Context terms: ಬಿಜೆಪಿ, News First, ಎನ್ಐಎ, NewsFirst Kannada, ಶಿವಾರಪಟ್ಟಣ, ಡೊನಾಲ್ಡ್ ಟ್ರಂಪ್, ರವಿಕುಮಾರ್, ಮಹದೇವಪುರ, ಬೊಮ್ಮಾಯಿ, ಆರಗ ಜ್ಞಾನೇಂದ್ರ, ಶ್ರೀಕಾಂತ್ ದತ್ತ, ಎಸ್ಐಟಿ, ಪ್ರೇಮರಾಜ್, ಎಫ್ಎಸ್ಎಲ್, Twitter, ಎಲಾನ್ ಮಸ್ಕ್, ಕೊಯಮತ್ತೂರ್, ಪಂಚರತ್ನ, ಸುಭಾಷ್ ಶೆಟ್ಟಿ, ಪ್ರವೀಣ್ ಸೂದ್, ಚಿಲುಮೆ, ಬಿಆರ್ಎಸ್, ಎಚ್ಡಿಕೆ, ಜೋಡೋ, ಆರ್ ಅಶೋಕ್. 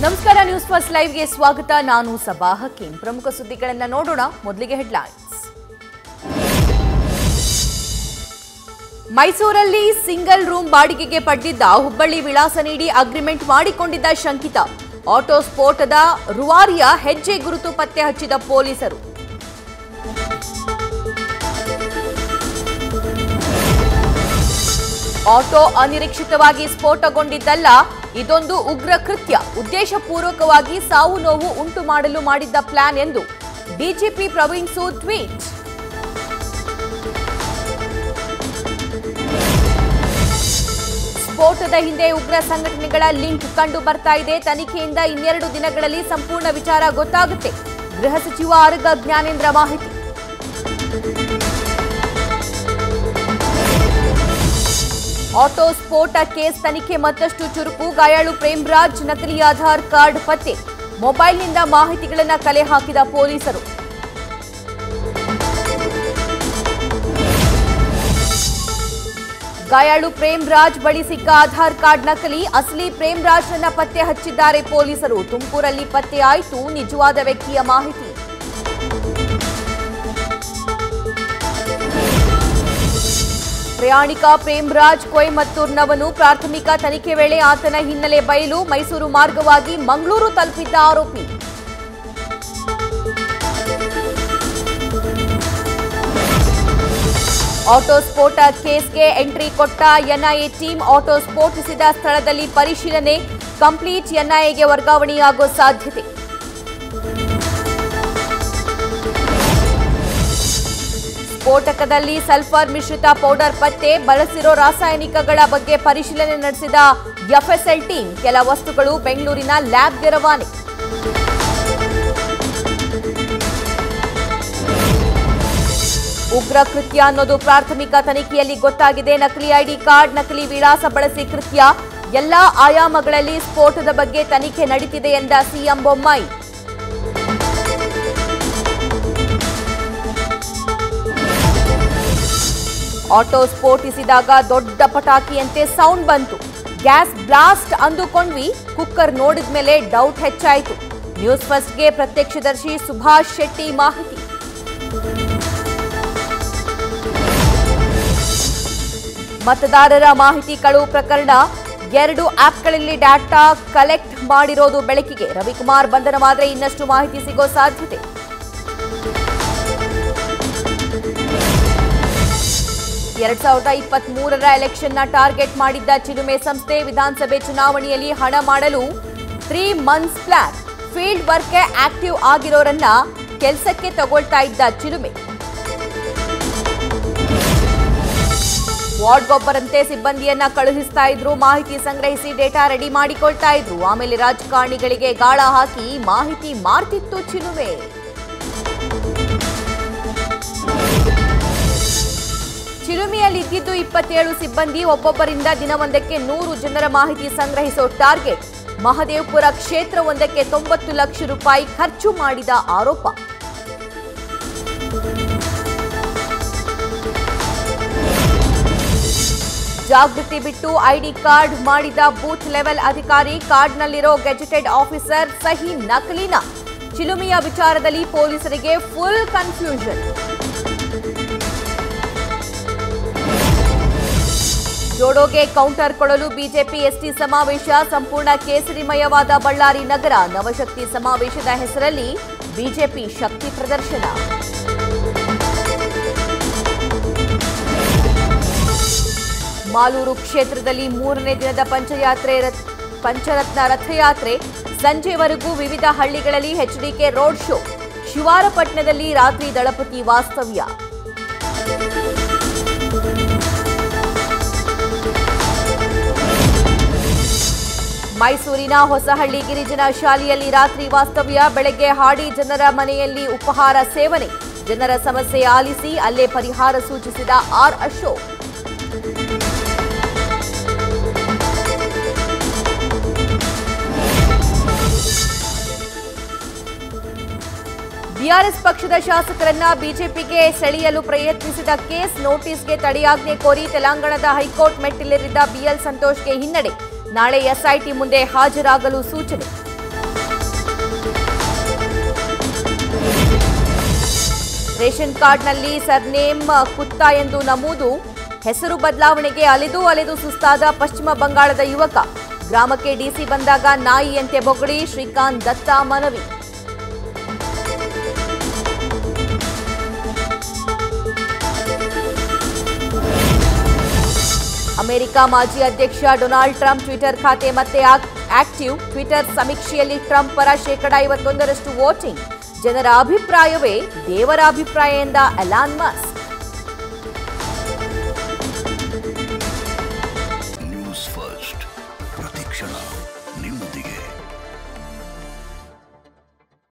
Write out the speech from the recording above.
नमस्कार news first live ಗೆ ಸ್ವಾಗತ ನಾನು ಸಭಾಹಕಿ ಪ್ರಮುಖ ಸುದ್ದಿಗಳನ್ನು ನೋಡೋಣ ಮೊದಲಿಗೆ ಹೆಡ್‌ಲೈನ್ಸ್ ಮೈಸೂರಲ್ಲಿ ಸಿಂಗಲ್ ರೂಮ್ ಬಾಡಿಗೆಗೆ ಪಡೆದಿದ್ದ ಹುಬ್ಬಳ್ಳಿ ವಿಳಾಸ ನೀಡಿ ಅಗ್ರಿಮೆಂಟ್ ಮಾಡಿಕೊಂಡಿದ್ದ ಶಂಕಿತ ಆಟೋ ಸ್ಫೋಟದ ರುವಾರಿಯ ಹೆಜ್ಜೆ ಗುರುತು ಪತ್ತೆ ಹಚ್ಚಿದ ಪೊಲೀಸರು ಆಟೋ ಅನಿರೀಕ್ಷಿತವಾಗಿ ಸ್ಫೋಟಗೊಂಡಿದ್ದಲ್ಲ ಇದೊಂದು ಉಗ್ರ ಕೃತ್ಯ ಉದ್ದೇಶಪೂರ್ವಕವಾಗಿ ಸಾವು ನೋವು ಉಂಟು ಮಾಡಲು ಮಾಡಿದ್ದ ಪ್ಲಾನ್ ಎಂದು ಡಿಜಿಪಿ ಪ್ರವೀಣ್ ಸೂದ್ ಟ್ವೀಟ್ ಸ್ಫೋಟದ ಹಿಂದೆ ಉಗ್ರ ಸಂಘಟನೆಗಳ ಲಿಂಕ್ ಕಂಡು ಬರ್ತಾ ಇದೆ ತನಿಖೆಯಿಂದ ಇನ್ನೆರಡು ದಿನಗಳಲ್ಲಿ ಸಂಪೂರ್ಣ ವಿಚಾರ ಗೊತ್ತಾಗುತ್ತೆ ಗೃಹ ಸಚಿವ ಆರಗ ಜ್ಞಾನೇಂದ್ರ ಮಾಹಿತಿ ಆಟೋ ಸ್ಫೋಟ ಕೇಸ್ ತನಿಖೆ ಮತ್ತಷ್ಟು ಚುರುಕು ಗಾಯಾಳು ಪ್ರೇಮರಾಜ್ ನಕಲಿ ಆಧಾರ್ ಕಾರ್ಡ್ ಪತ್ತೆ ಮೊಬೈಲ್ನಿಂದ ಮಾಹಿತಿಗಳನ್ನು ಕಲೆ ಹಾಕಿದ ಪೊಲೀಸರು ಗಾಯಾಳು ಪ್ರೇಮರಾಜ್ ಬಳಿ ಸಿಕ್ಕ ಆಧಾರ್ ಕಾರ್ಡ್ ನಕಲಿ ಅಸಲಿ ಪ್ರೇಮರಾಜ್ನನ್ನ ಪತ್ತೆ ಹಚ್ಚಿದ್ದಾರೆ ಪೊಲೀಸರು ತುಮಕೂರಲ್ಲಿ ಪತ್ತೆಯಾಯಿತು ನಿಜವಾದ ವ್ಯಕ್ತಿಯ ಮಾಹಿತಿ ಪ್ರಯಾಣಿಕ ಪ್ರೇಮರಾಜ್ ಕೊಯಮತ್ತೂರ್ನವನು ಪ್ರಾಥಮಿಕ ತನಿಖೆ ವೇಳೆ ಆತನ ಹಿನ್ನೆಲೆ ಬಯಲು ಮೈಸೂರು ಮಾರ್ಗವಾಗಿ ಮಂಗಳೂರು ತಲುಪಿದ್ದ ಆರೋಪಿ ಆಟೋ ಸ್ಫೋಟ ಕೇಸ್ಗೆ ಎಂಟ್ರಿ ಕೊಟ್ಟ ಎನ್ಐಎ ಟೀಮ್ ಆಟೋ ಸ್ಫೋಟಿಸಿದ ಸ್ಥಳದಲ್ಲಿ ಪರಿಶೀಲನೆ ಕಂಪ್ಲೀಟ್ ಎನ್ಐಎಗೆ ವರ್ಗಾವಣೆಯಾಗುವ ಸಾಧ್ಯತೆ ಸ್ಫೋಟಕದಲ್ಲಿ ಸಲ್ಫರ್ ಮಿಶ್ರಿತ ಪೌಡರ್ ಪತ್ತೆ ಬಳಸಿರೋ ರಾಸಾಯನಿಕಗಳ ಬಗ್ಗೆ ಪರಿಶೀಲನೆ ನಡೆಸಿದ ಎಫ್ಎಸ್ಎಲ್ ಟೀಮ್ ಕೆಲ ವಸ್ತುಗಳು ಬೆಂಗಳೂರಿನ ಲ್ಯಾಬ್ಗೆ ರವಾನೆ ಉಗ್ರ ಕೃತ್ಯ ಅನ್ನೋದು ಪ್ರಾಥಮಿಕ ತನಿಖೆಯಲ್ಲಿ ಗೊತ್ತಾಗಿದೆ ನಕಲಿ ಐಡಿ ಕಾರ್ಡ್ ನಕಲಿ ವಿಳಾಸ ಬಳಸಿ ಕೃತ್ಯ ಎಲ್ಲಾ ಆಯಾಮಗಳಲ್ಲಿ ಸ್ಫೋಟದ ಬಗ್ಗೆ ತನಿಖೆ ನಡೆದಿದೆ ಎಂದ ಸಿಎಂ ಬೊಮ್ಮಾಯಿ ಆಟೋ ಸ್ಫೋಟಿಸಿದಾಗ ದೊಡ್ಡ ಪಟಾಕಿಯಂತೆ ಸೌಂಡ್ ಬಂತು ಗ್ಯಾಸ್ ಬ್ಲಾಸ್ಟ್ ಅಂದುಕೊಂಡ್ವಿ ಕುಕ್ಕರ್ ನೋಡಿದ ಮೇಲೆ ಡೌಟ್ ಹೆಚ್ಚಾಯಿತು ನ್ಯೂಸ್ ಫಸ್ಟ್ಗೆ ಪ್ರತ್ಯಕ್ಷದರ್ಶಿ ಸುಭಾಷ್ ಶೆಟ್ಟಿ ಮಾಹಿತಿ ಮತದಾರರ ಮಾಹಿತಿ ಕಳವು ಪ್ರಕರಣ 2 ಆಪ್ಗಳಲ್ಲಿ ಡಾಟಾ ಕಲೆಕ್ಟ್ ಮಾಡಿರೋದು ಬೆಳಕಿಗೆ ರವಿಕುಮಾರ್ ಬಂಧನವಾದರೆ ಇನ್ನಷ್ಟು ಮಾಹಿತಿ ಸಿಗೋ ಸಾಧ್ಯತೆ ಎರಡ್ ಸಾವಿರದ 23ರ ಎಲೆಕ್ಷನ್ನ ಟಾರ್ಗೆಟ್ ಮಾಡಿದ್ದ ಚಿಲುಮೆ ಸಂಸ್ಥೆ ವಿಧಾನಸಭೆ ಚುನಾವಣೆಯಲ್ಲಿ ಹಣ ಮಾಡಲು 3 months ಪ್ಲಾನ್ ಫೀಲ್ಡ್ ವರ್ಕ್ಗೆ ಆಕ್ಟಿವ್ ಆಗಿರೋರನ್ನ ಕೆಲಸಕ್ಕೆ ತಗೊಳ್ತಾ ಇದ್ದ ಚಿಲುಮೆ ವಾರ್ಡ್ಗೊಬ್ಬರಂತೆ ಸಿಬ್ಬಂದಿಯನ್ನ ಕಳುಹಿಸ್ತಾ ಇದ್ರು ಮಾಹಿತಿ ಸಂಗ್ರಹಿಸಿ ಡೇಟಾ ರೆಡಿ ಮಾಡಿಕೊಳ್ತಾ ಇದ್ರು ಆಮೇಲೆ ರಾಜಕಾರಣಿಗಳಿಗೆ ಗಾಳ ಹಾಕಿ ಮಾಹಿತಿ ಮಾರ್ತಿತ್ತು ಚಿಲುಮೆ ಚಿಲುಮೆಯಲ್ಲಿ ಇದ್ದಿದ್ದು 27 ಸಿಬ್ಬಂದಿ ಒಬ್ಬೊಬ್ಬರಿಂದ ದಿನವೊಂದಕ್ಕೆ 100 ಜನರ ಮಾಹಿತಿ ಸಂಗ್ರಹಿಸೋ ಟಾರ್ಗೆಟ್ ಮಹದೇವಪುರ ಕ್ಷೇತ್ರವೊಂದಕ್ಕೆ 90 ಲಕ್ಷ ರೂಪಾಯಿ ಖರ್ಚು ಮಾಡಿದ ಆರೋಪ ಜಾಗೃತಿ ಬಿಟ್ಟು ಐಡಿ ಕಾರ್ಡ್ ಮಾಡಿದ ಬೂತ್ ಲೆವೆಲ್ ಅಧಿಕಾರಿ ಕಾರ್ಡ್ನಲ್ಲಿರೋ ಗೆಜೆಟೆಡ್ ಆಫೀಸರ್ ಸಹಿ ನಕಲಿನ ಚಿಲುಮೆಯ ವಿಚಾರದಲ್ಲಿ ಪೊಲೀಸರಿಗೆ ಫುಲ್ ಕನ್ಫ್ಯೂಷನ್ ಜೋಡೋಗೆ ಕೌಂಟರ್ ಕೊಡಲು ಬಿಜೆಪಿ ಎಸ್ಟಿ ಸಮಾವೇಶ ಸಂಪೂರ್ಣ ಕೇಸರಿಮಯವಾದ ಬಳ್ಳಾರಿ ನಗರ ನವಶಕ್ತಿ ಸಮಾವೇಶದ ಹೆಸರಲ್ಲಿ ಬಿಜೆಪಿ ಶಕ್ತಿ ಪ್ರದರ್ಶನ ಮಾಲೂರು ಕ್ಷೇತ್ರದಲ್ಲಿ 3ನೇ ದಿನದ ಪಂಚರತ್ನ ರಥಯಾತ್ರೆ ಸಂಜೆವರೆಗೂ ವಿವಿಧ ಹಳ್ಳಿಗಳಲ್ಲಿ ಎಚ್ಡಿಕೆ ರೋಡ್ ಶೋ ಶಿವಾರಪಟ್ಟಣದಲ್ಲಿ ರಾತ್ರಿ ದಳಪತಿ ವಾಸ್ತವ್ಯ ಮೈಸೂರಿನ ಹೊಸಹಳ್ಳಿ ಗಿರಿಜನ ಶಾಲೆಯಲ್ಲಿ ರಾತ್ರಿ ವಾಸ್ತವ್ಯ ಬೆಳಗ್ಗೆ ಹಾಡಿ ಜನರ ಮನೆಯಲ್ಲಿ ಉಪಹಾರ ಸೇವನೆ ಜನರ ಸಮಸ್ಯೆ ಆಲಿಸಿ ಅಲ್ಲೇ ಪರಿಹಾರ ಸೂಚಿಸಿದ ಆರ್ ಅಶೋಕ್ ಬಿಆರ್ಎಸ್ ಪಕ್ಷದ ಶಾಸಕರನ್ನ ಬಿಜೆಪಿಗೆ ಸೆಳೆಯಲು ಪ್ರಯತ್ನಿಸಿದ ಕೇಸ್ ನೋಟಿಸ್ಗೆ ತಡೆಯಾಜ್ಞೆ ಕೋರಿ ತೆಲಂಗಾಣದ ಹೈಕೋರ್ಟ್ ಮೆಟ್ಟಿಲೇರಿದ್ದ ಬಿಎಲ್ ಸಂತೋಷ್ಗೆ ಹಿನ್ನಡೆ ನಾಳೆ ಎಸ್ಐಟಿ ಮುಂದೆ ಹಾಜರಾಗಲು ಸೂಚನೆ ರೇಷನ್ ಕಾರ್ಡ್ನಲ್ಲಿ ಸರ್ನೇಮ್ ಕುತ್ತ ಎಂದು ನಮೂದು ಹೆಸರು ಬದಲಾವಣೆಗೆ ಅಲೆದು ಅಲೆದು ಸುಸ್ತಾದ ಪಶ್ಚಿಮ ಬಂಗಾಳದ ಯುವಕ ಗ್ರಾಮಕ್ಕೆ ಡಿಸಿ ಬಂದಾಗ ನಾಯಿಯಂತೆ ಬೊಗಳಿ ಶ್ರೀಕಾಂತ್ ದತ್ತ ಮನವಿ. ಅಮೆರಿಕ ಮಾಜಿ ಅಧ್ಯಕ್ಷ ಡೊನಾಲ್ಡ್ ಟ್ರಂಪ್ ಟ್ವಿಟರ್ ಖಾತೆ ಮತ್ತೆ ಆಕ್ಟಿವ್. ಟ್ವಿಟರ್ ಸಮೀಕ್ಷೆಯಲ್ಲಿ ಟ್ರಂಪ್ ಪರ ಶೇಕಡಾ 51% ವೋಟಿಂಗ್. ಜನರ ಅಭಿಪ್ರಾಯವೇ ದೇವರ ಅಭಿಪ್ರಾಯ ಎಂದ ಎಲಾನ್ ಮಸ್ಕ್.